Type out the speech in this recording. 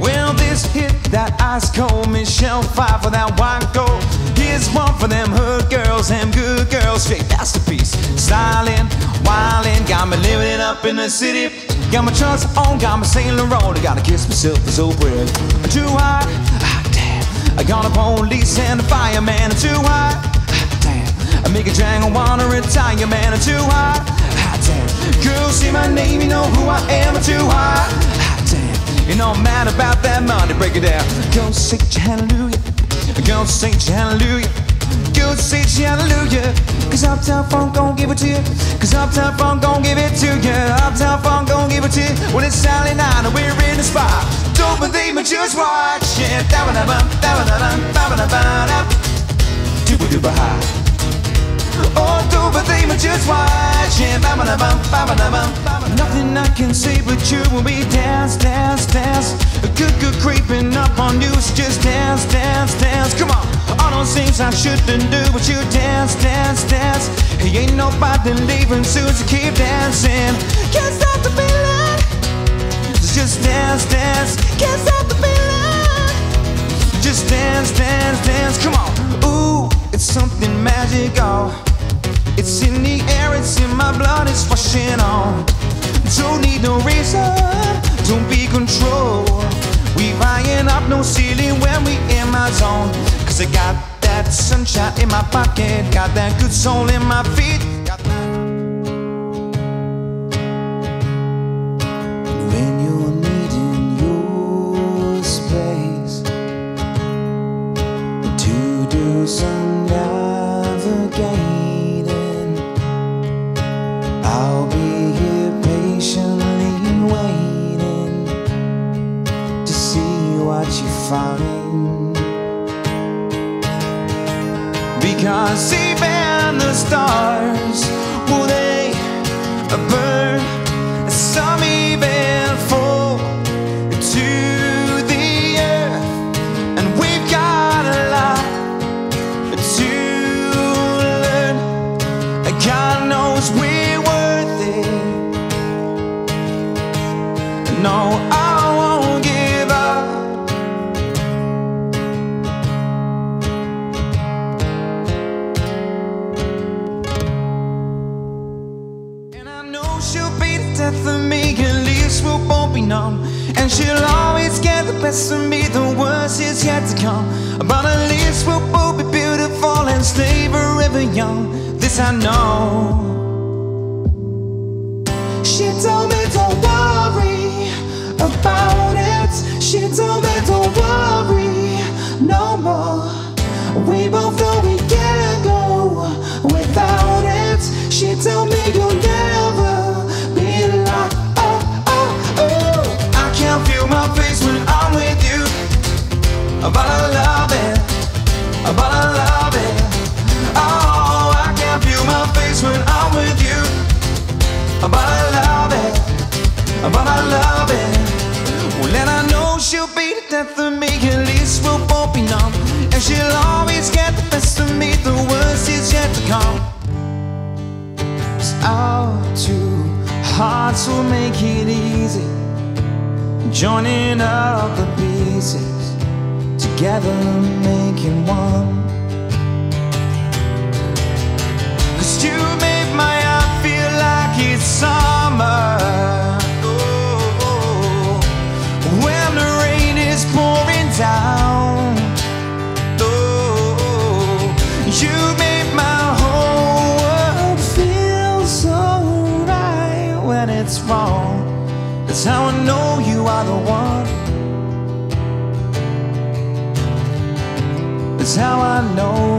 Well, this hit that ice cold Michelle Pfeiffer for that white gold. Here's one for them hood girls, them good girls, straight masterpiece. Stylin', wildin', got me livin' up in the city. Got my trunks on, got my Saint Laurent. I gotta kiss myself, it's so pretty. Too hot, damn. I got a police and a fireman. Too hot, damn. I make a jangle wanna retire, man. Too hot, damn. Girl, see my name, you know who I am. Too hot, damn. You know I'm mad about that money. Break it down. Go say your hallelujah. Go say your hallelujah. Go say your hallelujah. 'Cause Uptown Funk gon' give it to you. 'Cause Uptown Funk gon' give it to you. Uptown Funk gon' give it to you. Well, it's Saturday night and we're in the spot. Don't believe me, just watch it. Oh, don't believe me, just watch it. Nothing I can say but you when we dance, dance, dance. Good creeping up on you, so just dance, dance, dance. Come on. All those things I shouldn't do, but you dance, dance, dance. He ain't nobody leaving soon, so keep dancing. Can't stop the feeling. Just dance, dance. Can't stop the feeling. Just dance, dance, dance. Come on. Ooh, it's something magical. It's in the air, it's in my blood, it's rushing on. Don't need no reason, don't be controlled. We flying up no ceiling when we in my zone. 'Cause I got that sunshine in my pocket, got that good soul in my feet. When you're needing your space to do some navigating, I'll be here patiently waiting to see what you find. Because even the stars, will they burn? Some even fall to the earth. And we've got a lot to learn. God knows we're worth it. No, I won't give up. She'll be the death of me, at least we'll both be numb. And she'll always get the best of me, the worst is yet to come. But at least we'll both be beautiful and stay forever young. This I know. She told me don't worry about it. She told me don't worry no more. We both know we can't go without it. She told me you'll never. But I love it, but I love it. Oh, I can't feel my face when I'm with you. But I love it, but I love it. Well, and I know she'll be the death of me, at least we'll both be numb. And she'll always get the best of me, the worst is yet to come. It's our two hearts will make it easy, joining up the pieces, together making one. 'Cause you make my heart feel like it's summer. Oh, when the rain is pouring down. Oh, you make my whole world feel so right when it's wrong. That's how I know you are the one. That's how I know.